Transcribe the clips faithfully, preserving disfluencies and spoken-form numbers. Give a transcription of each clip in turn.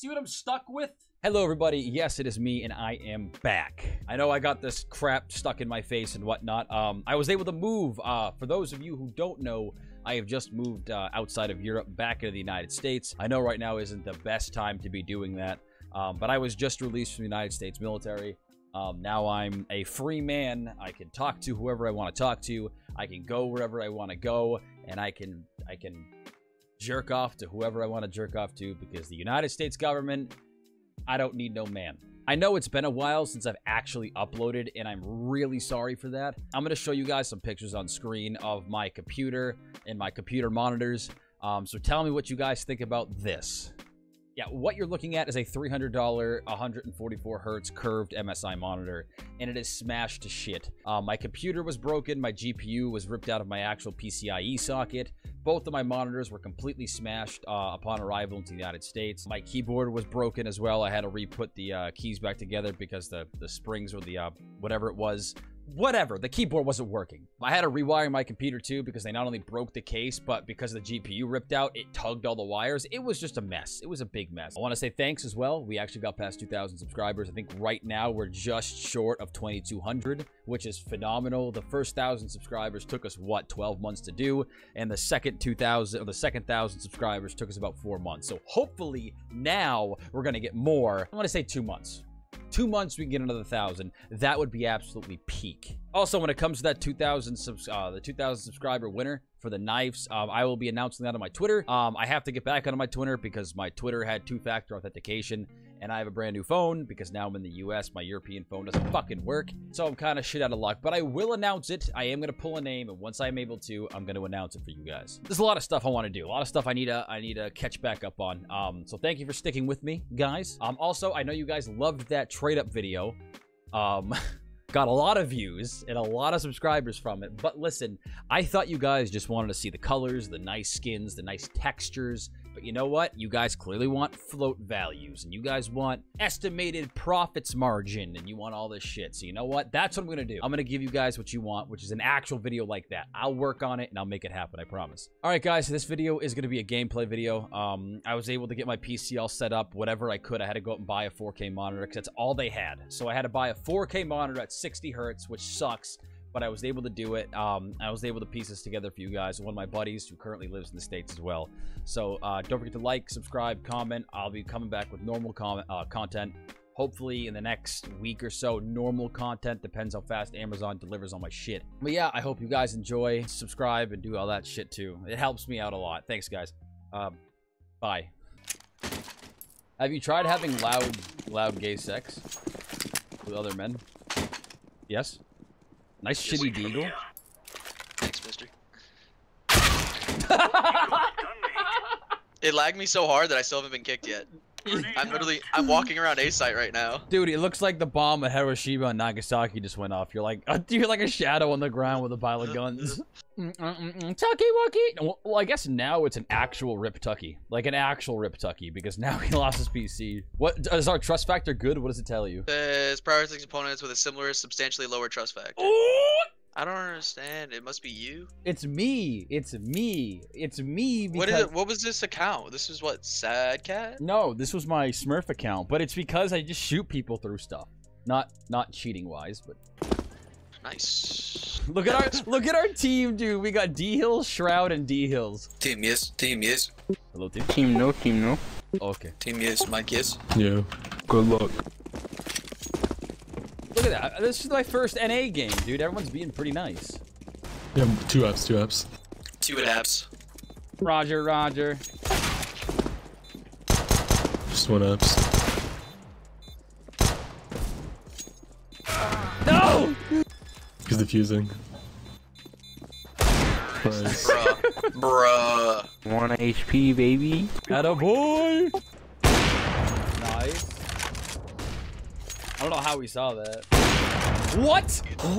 see what I'm stuck with? Hello, everybody. Yes, it is me, and I am back. I know I got this crap stuck in my face and whatnot. Um, I was able to move. Uh, for those of you who don't know, I have just moved uh, outside of Europe back into the United States. I know right now isn't the best time to be doing that, um, but I was just released from the United States military. Um, now I'm a free man. I can talk to whoever I want to talk to. I can go wherever I want to go, and I can I can jerk off to whoever I want to jerk off to, because the United States government, I don't need no man. I know it's been a while since I've actually uploaded, and I'm really sorry for that. I'm going to show you guys some pictures on screen of my computer and my computer monitors. Um, so tell me what you guys think about this. Yeah, what you're looking at is a three hundred dollar one forty-four hertz curved M S I monitor, and it is smashed to shit. Uh, my computer was broken, my G P U was ripped out of my actual P C I E socket, both of my monitors were completely smashed uh, upon arrival into the United States. My keyboard was broken as well. I had to re-put the uh, keys back together because the, the springs or the uh, whatever it was, whatever, the keyboard wasn't working. I had to rewire my computer too, because they not only broke the case, but because the G P U ripped out, it tugged all the wires. It was just a mess. It was a big mess. I want to say thanks as well. We actually got past two thousand subscribers. I think right now we're just short of twenty-two hundred, which is phenomenal. The first thousand subscribers took us, what, twelve months to do, and the second two thousand or the second thousand subscribers took us about four months. So hopefully now we're gonna get more. I want to say two months. Two months, we can get another thousand. That would be absolutely peak. Also, when it comes to that two thousand subs, uh, the two thousand subscriber winner for the knives, um, I will be announcing that on my Twitter. Um, I have to get back onto my Twitter because my Twitter had two-factor authentication, and I have a brand new phone because now I'm in the U S. My European phone doesn't fucking work, so I'm kind of shit out of luck. But I will announce it. I am gonna pull a name, and once I'm able to, I'm gonna announce it for you guys. There's a lot of stuff I want to do. A lot of stuff I need to I need to catch back up on. Um, so thank you for sticking with me, guys. Um, also, I know you guys loved that trade-up video. Um. Got a lot of views and a lot of subscribers from it. But listen, I thought you guys just wanted to see the colors, the nice skins, the nice textures. But you know what? You guys clearly want float values, and you guys want estimated profits margin, and you want all this shit. So you know what? That's what I'm going to do. I'm going to give you guys what you want, which is an actual video like that. I'll work on it, and I'll make it happen, I promise. All right, guys, so this video is going to be a gameplay video. Um, I was able to get my P C all set up, whatever I could. I had to go out and buy a four K monitor because that's all they had. So I had to buy a four K monitor at sixty hertz, which sucks. But I was able to do it. Um, I was able to piece this together for you guys. One of my buddies who currently lives in the States as well. So uh, don't forget to like, subscribe, comment. I'll be coming back with normal com uh, content. Hopefully in the next week or so, normal content. Depends how fast Amazon delivers on my shit. But yeah, I hope you guys enjoy. Subscribe and do all that shit too. It helps me out a lot. Thanks, guys. Um, bye. Have you tried having loud, loud gay sex with other men? Yes? Nice shitty deagle. Thanks, mister. It lagged me so hard that I still haven't been kicked yet. I'm literally, I'm walking around A site right now. Dude, it looks like the bomb at Hiroshima and Nagasaki just went off. You're like, you're like a shadow on the ground with a pile of guns. mm -mm -mm -mm. Tucky Wucky. Well, I guess now it's an actual Rip Tucky, like an actual Rip Tucky, because now he lost his P C. What is our trust factor good? What does it tell you? It's prioritizing opponents with a similar, substantially lower trust factor. Ooh! I don't understand. It must be you. It's me. It's me. It's me. Because... What is it? What was this account? This is what, Sad Cat? No, this was my Smurf account, but it's because I just shoot people through stuff. Not not cheating wise, but nice. Look at our look at our team, dude. We got D Hills, Shroud, and D Hills. Team yes, team yes. Hello team. Team no, team no. Okay. Team yes, Mike yes. Yeah. Good luck. Look at that. This is my first N A game, dude. Everyone's being pretty nice. Yeah, two apps, two apps. Two apps. Roger, roger. Just one apps. No! He's defusing. Nice. Bruh. Bruh. One H P, baby. Attaboy! Nice. I don't know how we saw that. What?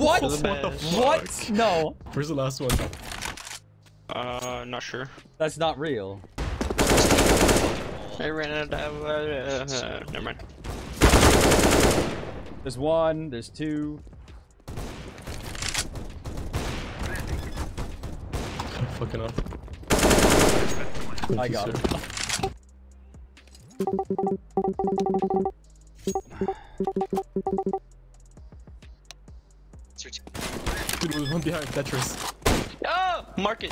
What? What? What? No. Where's the last one? Uh, not sure. That's not real. I ran out of... Uh, never mind. There's one. There's two. I'm fucking up. I got it. Dude, there's one behind Tetris. Oh! Mark it!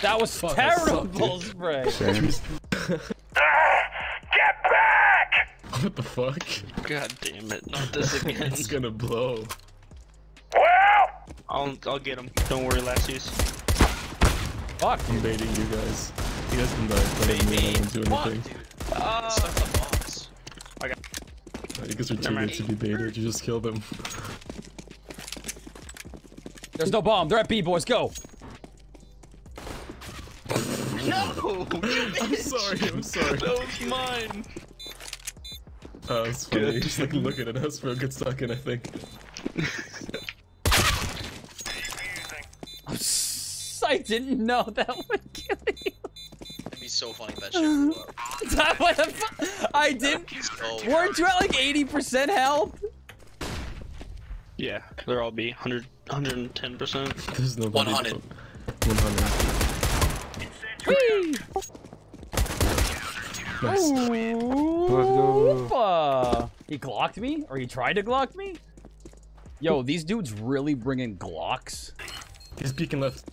That was Fuck, terrible spray! Get back! What the fuck? God damn it, not this again. It's gonna blow. Well! I'll, I'll get him. Don't worry, last use. Fuck! I'm baiting you guys. You guys can die. Bait me. Do anything. Fuck, uh, that's a boss. I got You guys are too good to be baited. You just killed them. There's no bomb. They're at B, boys. Go! No! I'm sorry, I'm sorry. That was mine! Oh, it's funny. He's just like looking at us for a good second, I think. I'm s I didn't know that would kill you. That'd be so funny if that shit blew up. That would have... I didn't... Oh, weren't you at like eighty percent health? Yeah, they're all B. one hundred, one hundred ten percent. There's no one hundred. one hundred. Whee! Nice. Ooh, he glocked me? Or he tried to glock me? Yo, these dudes really bring in glocks. He's peeking left.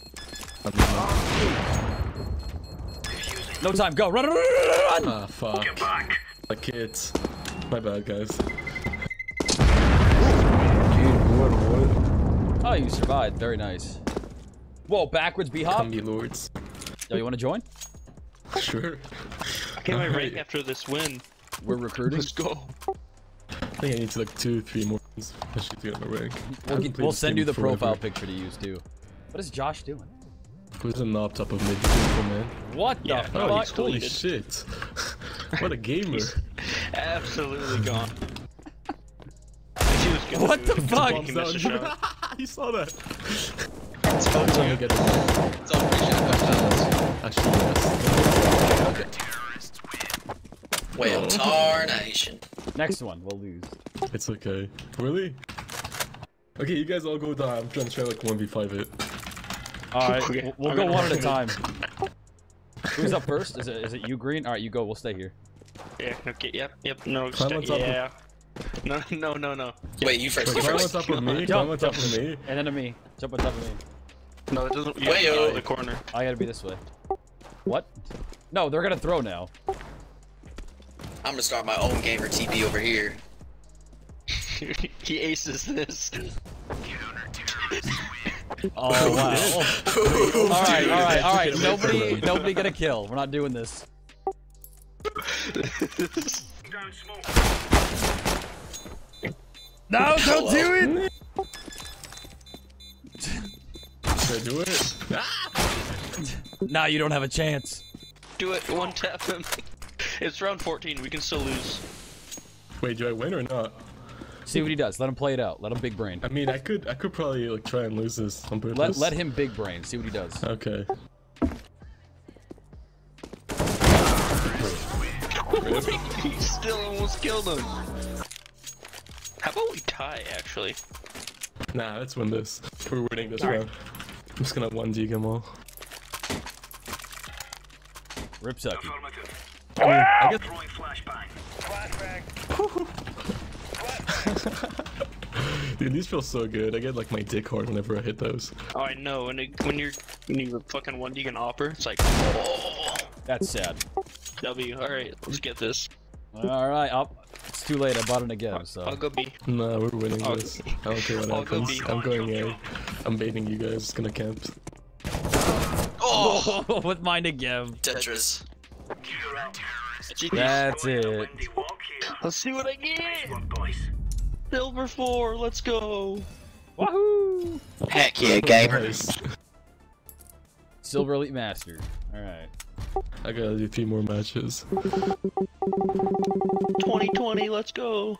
No time, go! Run, run, run, run! Ah, fuck. Get back. My kids. My bad, guys. Dude, what, what? Oh, you survived. Very nice. Whoa, backwards B-hop. Come, ye lords. Yo, you want to join? Sure. I can't wait right after this win. We're recruiting. Let's go. I think I need to like two, three more things. To get my rank. We'll, get, we'll send you the forever. Profile picture to use too. What is Josh doing? Who's on the top of mid? Man. What the yeah, fuck? Oh, holy shit! What a gamer. Absolutely gone. What the fuck? You saw that. It's all time to get it. It's all Actually, yes. Okay. Terrorists win. Well, tarnation. Next one, we'll lose. It's okay. Really? Okay, you guys all go die. I'm trying to try like one v five it. Alright, okay. we'll, we'll go one at a time. Who's up first? Is it, is it you, Green? Alright, you go. We'll stay here. Yeah, okay, yep, yep. No, stay, yeah. With... No, no, no, no. Wait, you first. Climb on top of me, climb on top of me. And then to me. Jump on top of me. No, it doesn't. You Wait, yo. The corner. I gotta be this way. What? No, they're gonna throw now. I'm gonna start my own game for T P over here. He aces this. Oh wow! Oh. All right, all right, all right. Nobody, nobody gonna kill. We're not doing this. No, don't do it. Should I do it? Nah, you don't have a chance. Do it, one tap him. It's round fourteen, we can still lose. Wait, do I win or not? See what he does, let him play it out, let him big brain. I mean, I could I could probably like try and lose this on purpose. Let, let him big brain, see what he does. Okay. He still almost killed him. How about we tie, actually? Nah, let's win this. We're winning this round. I'm just gonna one D them all. Rip suck. I mean, I guess... Dude, these feel so good. I get like my dick hard whenever I hit those. Oh, I know. And it, when you're when you're fucking one D an opper, it's like. Oh. That's sad. W. All right, let's get this. All right, I'll... it's too late. I bought an again, so. I'll go B. Nah, we're winning I'll... this. I don't care what I'll happens. Go I'm going A. I'm baiting you guys. It's gonna camp. Oh, oh with mine again. Tetris. That's it. Let's see what I get. Silver four. Let's go. Wahoo! Heck yeah, gamers. Silver Elite Master. All right. I gotta do three more matches. twenty twenty, let's go!